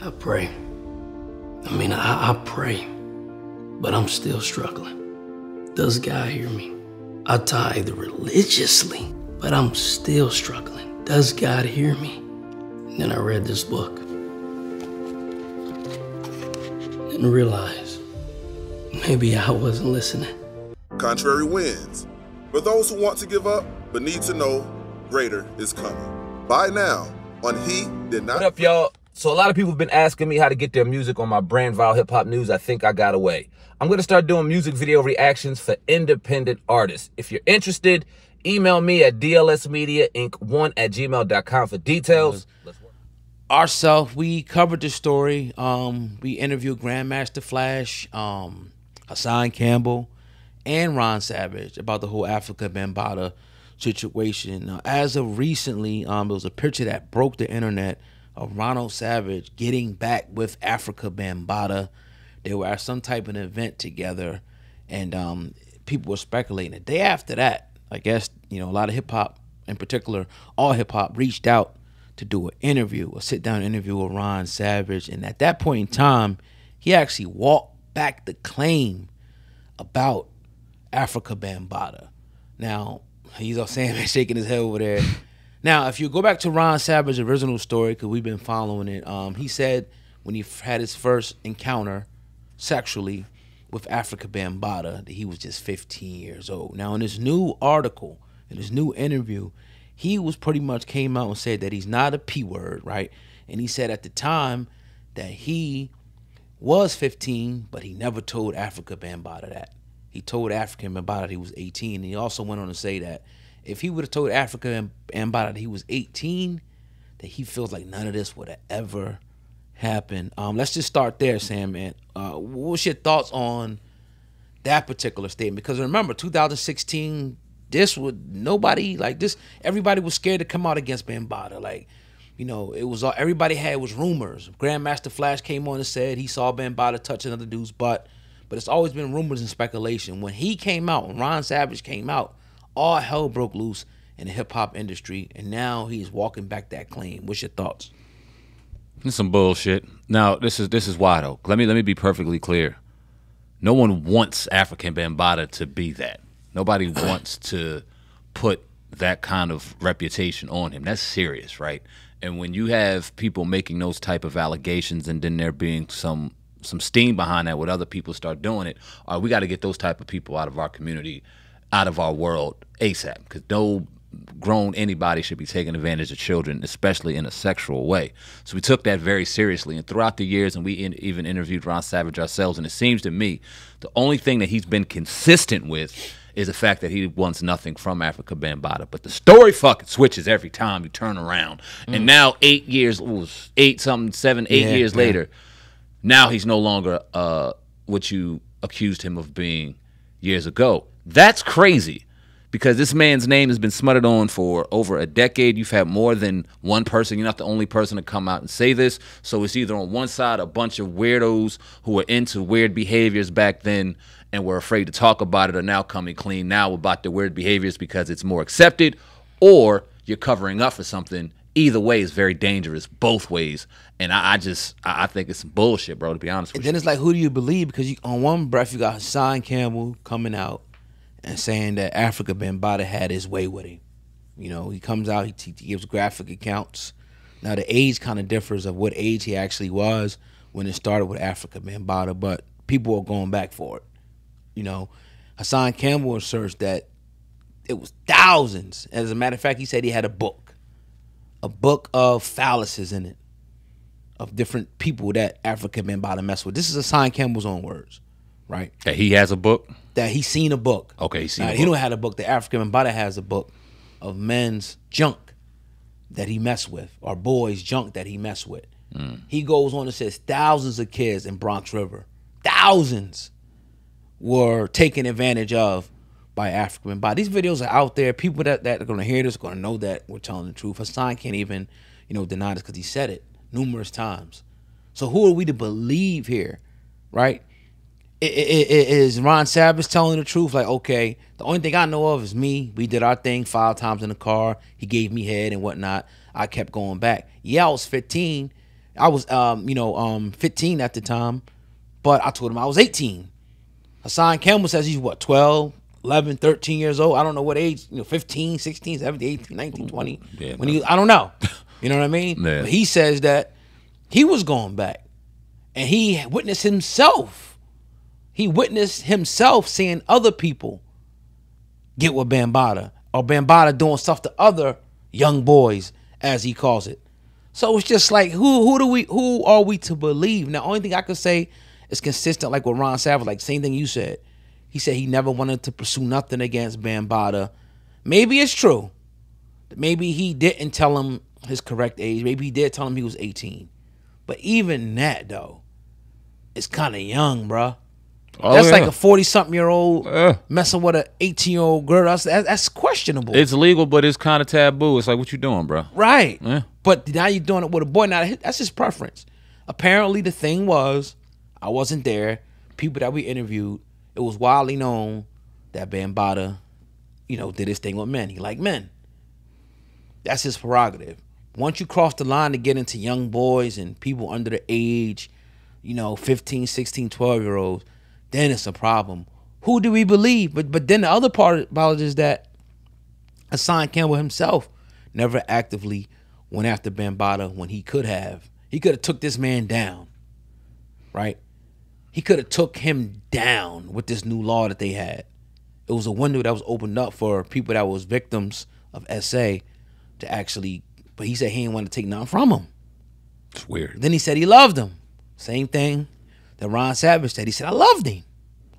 I pray. I mean, I pray, but I'm still struggling. Does God hear me? I tithe religiously, but I'm still struggling. Does God hear me? And then I read this book and realized maybe I wasn't listening. Contrary Winds. For those who want to give up, but need to know greater is coming. Buy now on He Did Not. What up, y'all? So a lot of people have been asking me how to get their music on my brand, Viral Hip Hop News. I think I got away. I'm going to start doing music video reactions for independent artists. If you're interested, email me at DLSmediaInc1@gmail.com for details. Ourself, we covered the story. We interviewed Grandmaster Flash, Hassan Campbell, and Ron Savage about the whole Afrika Bambaataa situation. Now, as of recently, there was a picture that broke the internet of Ron Savage getting back with Afrika Bambaataa. They were at some type of event together, and people were speculating. The day after that, I guess, you know, a lot of hip hop, in particular, all hip hop, reached out to do an interview, a sit down interview with Ron Savage. And at that point in time, he actually walked back the claim about Afrika Bambaataa. Now, he's all saying, shaking his head over there. Now, if you go back to Ron Savage's original story, because we've been following it, he said when he had his first encounter sexually with Afrika Bambaataa that he was just 15 years old. Now, in this new article, in this new interview, he was pretty much came out and said that he's not a P-word, right? And he said at the time that he was 15, but he never told Afrika Bambaataa that. He told Afrika Bambaataa he was 18. And he also went on to say that if he would have told Afrika Bambaataa he was 18, that he feels like none of this would have ever happened. Let's just start there, Sam, man. What's your thoughts on that particular statement? Because remember, 2016, this would nobody like this. Everybody was scared to come out against Bambaataa. Like, you know, it was all everybody had was rumors. Grandmaster Flash came on and said he saw Bambaataa touch another dude's butt. But it's always been rumors and speculation. When he came out, when Ron Savage came out, all hell broke loose in the hip-hop industry, and now he's walking back that claim. What's your thoughts? This is some bullshit. Now, this is why, though. Let me be perfectly clear. No one wants Afrika Bambaataa to be that. Nobody wants to put that kind of reputation on him. That's serious, right? And when you have people making those type of allegations and then there being some steam behind that with other people start doing it, we got to get those type of people out of our community, out of our world ASAP, because no grown anybody should be taking advantage of children, especially in a sexual way. So we took that very seriously, and throughout the years, and we even interviewed Ron Savage ourselves, and it seems to me the only thing that he's been consistent with is the fact that he wants nothing from Afrika Bambaataa. But the story fucking switches every time you turn around. And now 8 years, ooh, seven, eight years later, now he's no longer what you accused him of being years ago. That's crazy, because this man's name has been smutted on for over a decade. You've had more than one person. You're not the only person to come out and say this. So it's either on one side a bunch of weirdos who were into weird behaviors back then and were afraid to talk about it are now coming clean now about their weird behaviors because it's more accepted, or you're covering up for something. Either way is very dangerous, both ways, and I think it's some bullshit, bro, to be honest with you. And then it's like, who do you believe? Because you, on one breath, you got Hassan Campbell coming out and saying that Afrika Bambaataa had his way with him. You know, he comes out, he gives graphic accounts. Now, the age kind of differs of what age he actually was when it started with Afrika Bambaataa, but people are going back for it. You know, Hassan Campbell asserts that it was thousands. As a matter of fact, he said he had a book. A book of fallacies in it, of different people that Afrika Bambaataa mess with. This is Hassan Campbell's own words, right? That he has a book? That he's seen a book. Okay, he's seen a book. He don't have a book. That Afrika Bambaataa has a book of men's junk that he mess with, or boys' junk that he mess with. He goes on and says thousands of kids in Bronx River, thousands were taken advantage of by Afrika Bambaataa. These videos are out there. People that are going to hear this are going to know that we're telling the truth. Hassan can't even, you know, deny this because he said it numerous times. So who are we to believe here, right? Is Ron Savage telling the truth? Like, okay, the only thing I know of is me. We did our thing 5 times in the car. He gave me head and whatnot. I kept going back. Yeah, I was 15. I was 15 at the time, but I told him I was 18. Hassan Campbell says he's what, 12, 11, 13 years old. I don't know what age, 15, 16, 17, 18, 19, 20. Yeah, when he, I don't know. You know what I mean? Yeah. But he says that he was going back and he witnessed himself. He witnessed himself seeing other people get with Bambaataa, or Bambaataa doing stuff to other young boys, as he calls it. So it's just like, who are we to believe? Now, only thing I could say is consistent, like with Ron Savage, like same thing you said. He said he never wanted to pursue nothing against Bambaataa. Maybe it's true. Maybe he didn't tell him his correct age. Maybe he did tell him he was 18. But even that, though, it's kind of young, bruh. Oh, that's like a 40-something-year-old messing with an 18-year-old girl. That's questionable. It's legal, but it's kind of taboo. It's like, what you doing, bro? Right. Yeah. But now you're doing it with a boy. Now, that's his preference. Apparently, the thing was, I wasn't there. People that we interviewed, it was widely known that Bambaataa, did his thing with men. He liked men. That's his prerogative. Once you cross the line to get into young boys and people under the age, 15, 16, 12-year-olds, then it's a problem. Who do we believe? But then the other part about it is that Hassan Campbell himself never actively went after Bambaataa when he could have. He could have took this man down, right? He could have took him down with this new law that they had. It was a window that was opened up for people that was victims of SA to actually, but he said he didn't want to take nothing from him. It's weird. Then he said he loved him. Same thing that Ron Savage said. He said, I loved him.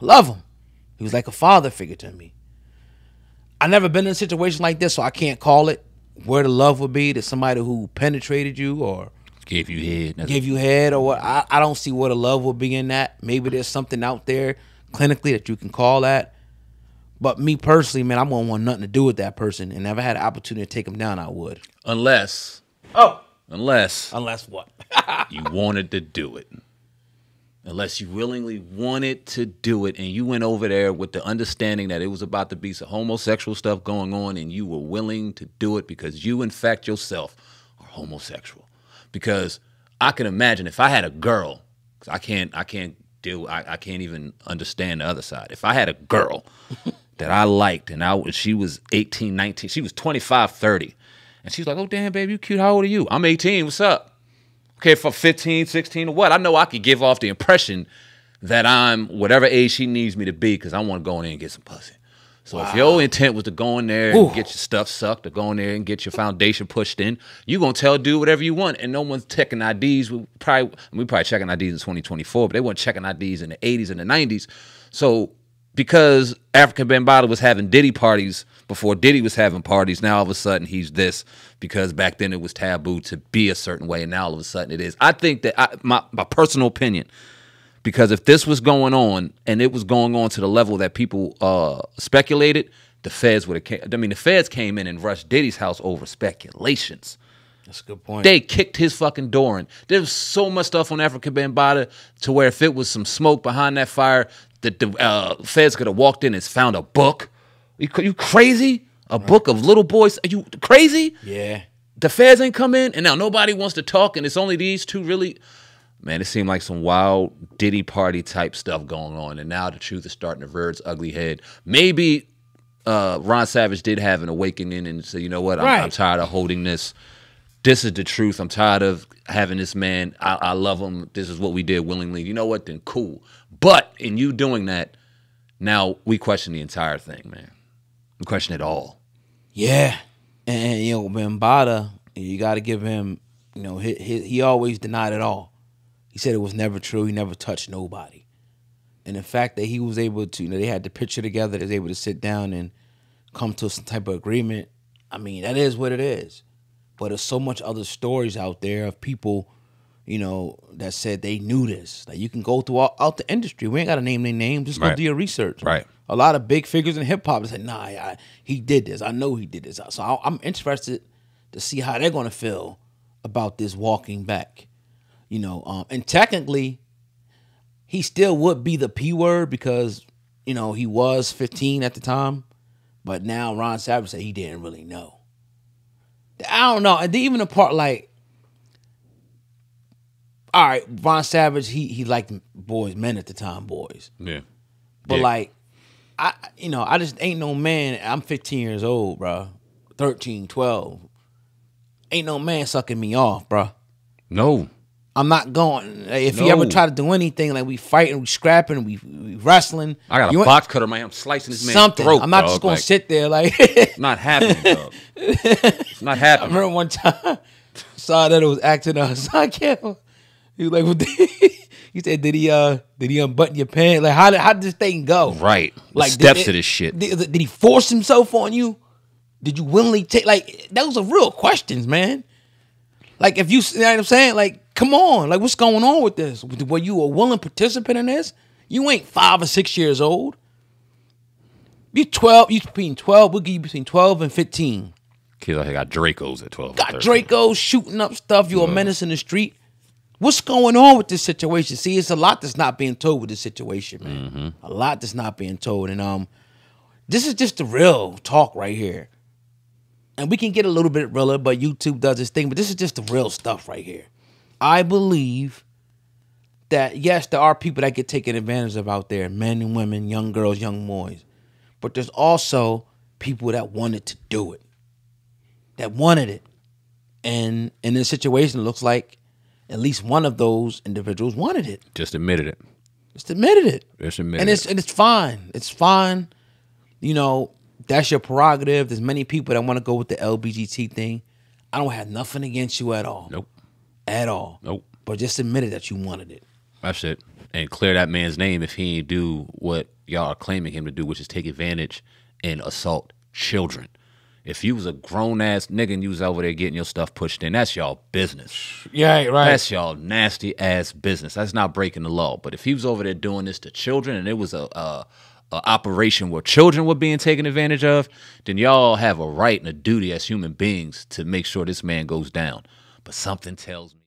Love him. He was like a father figure to me. I've never been in a situation like this, so I can't call it where the love would be to somebody who penetrated you or gave you head. Gave you head or what. I don't see where the love would be in that. Maybe there's something out there clinically that you can call that. But me personally, man, I wouldn't want nothing to do with that person. And if I had an opportunity to take him down, I would. Unless. Oh. Unless. Unless what? You wanted to do it. Unless you willingly wanted to do it and you went over there with the understanding that it was about to be some homosexual stuff going on and you were willing to do it because you, in fact, yourself are homosexual. Because I can imagine if I had a girl, because I can't even understand the other side. If I had a girl that I liked and she was 18, 19, she was 25, 30, and she's like, oh, damn, baby, you cute. How old are you? I'm 18. What's up? Okay, for 15, 16, or what? I know I could give off the impression that I'm whatever age she needs me to be because I want to go in there and get some pussy. So wow. If your intent was to go in there and get your stuff sucked or go in there and get your foundation pushed in, you're going to tell dude whatever you want. And no one's checking IDs. We probably checking IDs in 2024, but they weren't checking IDs in the 80s and the 90s. So because Afrika Bambaataa was having Diddy parties before Diddy was having parties, now all of a sudden he's this because back then it was taboo to be a certain way, and now all of a sudden it is. I think that my personal opinion, because if this was going on and it was going on to the level that people speculated, the feds would have came. I mean, the feds came in and rushed Diddy's house over speculations. That's a good point. They kicked his fucking door in. There's so much stuff on Afrika Bambaataa to where if it was some smoke behind that fire, that the feds could have walked in and found a book. You crazy? A book of little boys? Are you crazy? Yeah. The feds ain't come in, and now nobody wants to talk, and it's only these two really. Man, it seemed like some wild Diddy party type stuff going on, and now the truth is starting to rear its ugly head. Maybe Ron Savage did have an awakening and say, you know what, I'm tired of holding this. This is the truth. I'm tired of having this man. I love him. This is what we did willingly. You know what? Then cool. But in you doing that, now we question the entire thing, man. We question it all. Yeah. And, Bambaataa, you got to give him, he always denied it all. He said it was never true. He never touched nobody. And the fact that he was able to, they had the picture together, they was able to sit down and come to some type of agreement. I mean, that is what it is. But there's so much other stories out there of people, that said they knew this. Like you can go throughout the industry. We ain't got to name their name. Just go do your research. Right. A lot of big figures in hip hop said, nah, he did this. I know he did this. So I'm interested to see how they're going to feel about this walking back. And technically, he still would be the P word because, he was 15 at the time. But now Ron Savage said he didn't really know. I don't know. And even the part like all right, Ron Savage, he liked boys, men at the time, boys. Yeah. But like, I just ain't no man. I'm 15 years old, bro. 13, 12. Ain't no man sucking me off, bro. No. I'm not going. If you ever try to do anything, like we fighting, we scrapping, we wrestling. I got a box cutter, man. I'm slicing this man's throat. I'm not just going to sit there like. It's not happening, dog. It's not happening. I remember one time, saw that it was acting on Hassan Campbell. He was like, well, he said, did he unbutton your pants? Like, how did this thing go? Right. Like, steps to this shit. Did he force himself on you? Did you willingly take? Like, those are real questions, man. Like, if you know what I'm saying? Like, come on. Like, what's going on with this? Were you a willing participant in this? You ain't 5 or 6 years old. You're 12. You're between 12. We'll give you between 12 and 15. Kids, I got Dracos at 12. Got Dracos shooting up stuff. You're a menace in the street. What's going on with this situation? See, it's a lot that's not being told with this situation, man. Mm-hmm. A lot that's not being told. And this is just the real talk right here. And we can get a little bit realer, but YouTube does its thing. But this is just the real stuff right here. I believe that, yes, there are people that get taken advantage of out there. Men and women, young girls, young boys. But there's also people that wanted to do it. That wanted it. And in this situation, it looks like at least one of those individuals wanted it. Just admitted it. Just admitted it. Just admitted it. And it's fine. It's fine. You know, that's your prerogative. There's many people that want to go with the LGBT thing. I don't have nothing against you at all. Nope. At all. Nope. But just admit it that you wanted it. That's it. And clear that man's name if he ain't do what y'all are claiming him to do, which is take advantage and assault children. If you was a grown-ass nigga and you was over there getting your stuff pushed in, that's y'all business. Yeah, right. That's y'all nasty-ass business. That's not breaking the law. But if he was over there doing this to children and it was a operation where children were being taken advantage of, then y'all have a right and a duty as human beings to make sure this man goes down. But something tells me.